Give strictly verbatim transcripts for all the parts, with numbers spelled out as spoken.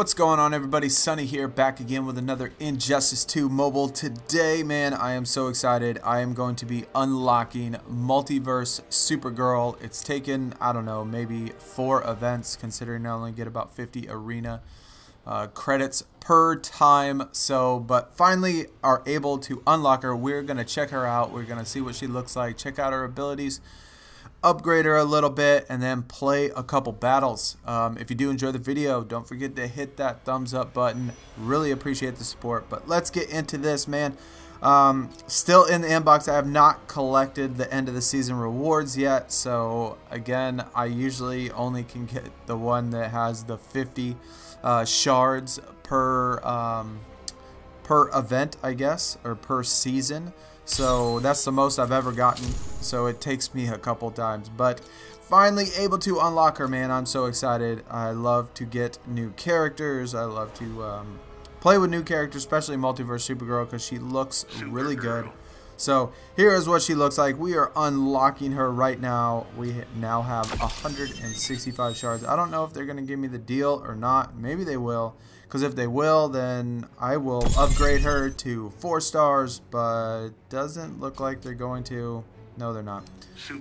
What's going on, everybody? Sunny here, back again with another Injustice two Mobile. Today, man, I am so excited. I am going to be unlocking Multiverse Supergirl. It's taken, I don't know, maybe four events, considering I only get about fifty arena uh, credits per time. So, but finally are able to unlock her. We're going to check her out. We're going to see what she looks like, check out her abilities, upgrade her a little bit, and then play a couple battles. Um, if you do enjoy the video, don't forget to hit that thumbs up button. Really appreciate the support, but let's get into this, man. Um, still in the inbox, I have not collected the end of the season rewards yet, so again, I usually only can get the one that has the fifty uh, shards per um, per event, I guess, or per season. So that's the most I've ever gotten, so it takes me a couple times, but finally able to unlock her, man. I'm so excited. I love to get new characters. I love to um, play with new characters, especially Multiverse Supergirl, because she looks really good. So here is what she looks like. We are unlocking her right now. We now have one hundred sixty-five shards. I don't know if they're going to give me the deal or not. Maybe they will, because if they will, then I will upgrade her to four stars, but doesn't look like they're going to. No, they're not.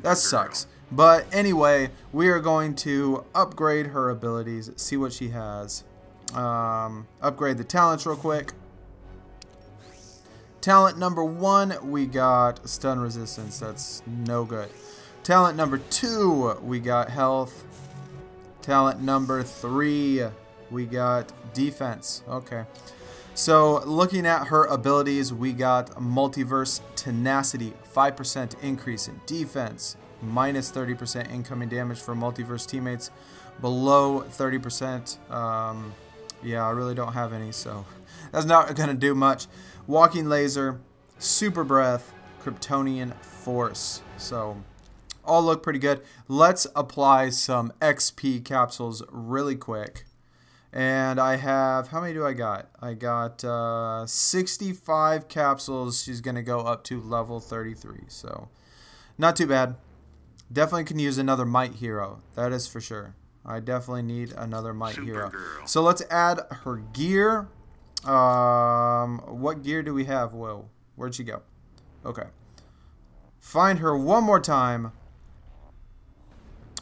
That sucks. But anyway, we are going to upgrade her abilities, see what she has. Um, upgrade the talents real quick. Talent number one, we got stun resistance. That's no good. Talent number two, we got health. Talent number three, we got defense. Okay. So looking at her abilities, we got Multiverse Tenacity, five percent increase in defense, minus thirty percent incoming damage for Multiverse teammates, below thirty percent. Um, yeah, I really don't have any, so that's not going to do much. Walking Laser, Super Breath, Kryptonian Force. So all look pretty good. Let's apply some X P capsules really quick. And I have, how many do I got? I got uh, sixty-five capsules. She's going to go up to level thirty-three. So not too bad. Definitely can use another Might Hero. That is for sure. I definitely need another Might Hero. So let's add her gear. Um, what gear do we have? Whoa, where'd she go? Okay. Find her one more time.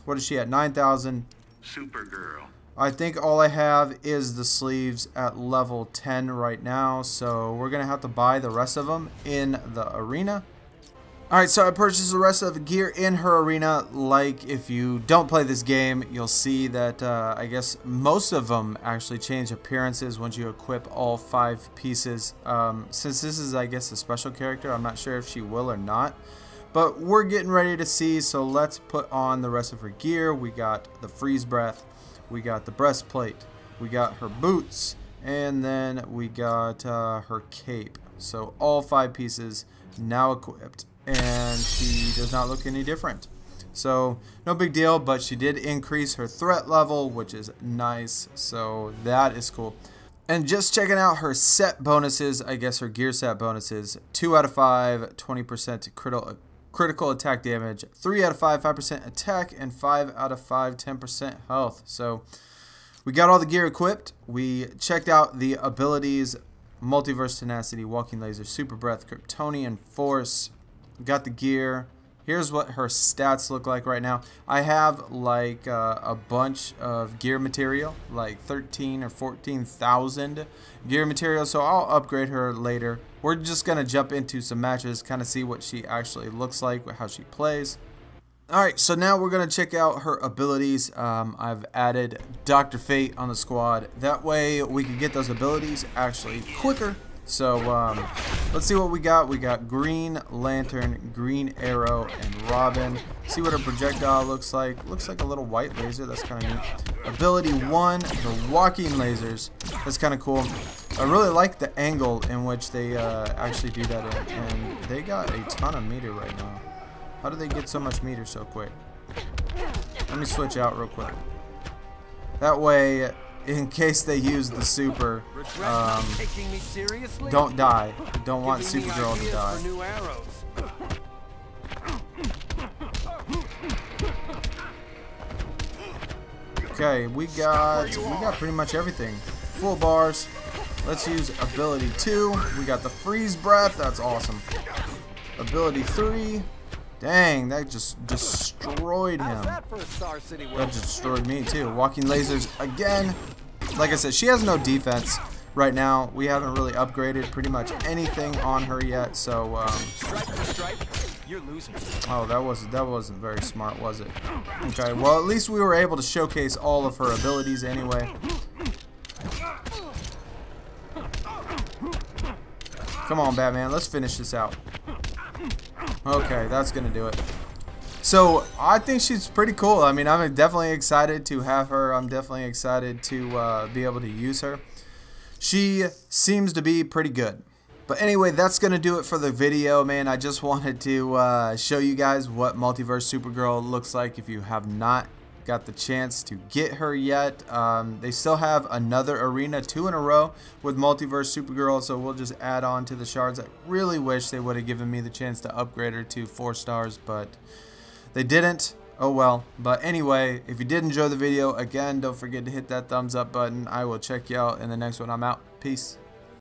What is she at? nine thousand. Supergirl. I think all I have is the sleeves at level ten right now, so we're going to have to buy the rest of them in the arena. Alright, so I purchased the rest of the gear in her arena. Like, if you don't play this game, you'll see that uh, I guess most of them actually change appearances once you equip all five pieces. Um, since this is, I guess, a special character, I'm not sure if she will or not. But we're getting ready to see, so let's put on the rest of her gear. We got the freeze breath, we got the breastplate, we got her boots, and then we got uh, her cape. So all five pieces now equipped. And she does not look any different, so no big deal, but she did increase her threat level, which is nice, so that is cool. And just checking out her set bonuses, I guess her gear set bonuses, two out of five, twenty percent critical critical attack damage, three out of five, five percent attack, and five out of five, ten percent health. So we got all the gear equipped. We checked out the abilities: Multiverse Tenacity, Walking Laser, Super Breath, Kryptonian Force. Got the gear. Here's what her stats look like right now. I have like uh, a bunch of gear material, like thirteen or fourteen thousand gear material, so I'll upgrade her later. We're just gonna jump into some matches, kind of see what she actually looks like, how she plays. Alright, so now we're gonna check out her abilities. um, I've added Doctor Fate on the squad, that way we can get those abilities actually quicker. So um, let's see what we got. We got Green Lantern, Green Arrow, and Robin. See what her projectile looks like. Looks like a little white laser. That's kind of neat. Ability one, the walking lasers. That's kind of cool. I really like the angle in which they uh, actually do that in. And they got a ton of meter right now. How do they get so much meter so quick? Let me switch out real quick. That way, in case they use the super, um, don't die. Don't want Supergirl to die. Okay, we got we got pretty much everything. Full bars. Let's use ability two. We got the freeze breath. That's awesome. Ability three. Dang, that just destroyed him. That just destroyed me too. Walking lasers again. Like I said, she has no defense right now. We haven't really upgraded pretty much anything on her yet. So. Um, You're losing. Oh, that wasn't that wasn't very smart, was it? Okay, well at least we were able to showcase all of her abilities anyway. Come on, Batman, let's finish this out. Okay, that's gonna do it. So I think she's pretty cool. I mean, I'm definitely excited to have her. I'm definitely excited to uh, be able to use her. She seems to be pretty good. But anyway, that's going to do it for the video, man. I just wanted to uh, show you guys what Multiverse Supergirl looks like if you have not got the chance to get her yet. Um, they still have another arena, two in a row, with Multiverse Supergirl, so we'll just add on to the shards. I really wish they would have given me the chance to upgrade her to four stars, but they didn't. Oh well. But anyway, if you did enjoy the video, again, don't forget to hit that thumbs up button. I will check you out in the next one. I'm out. Peace.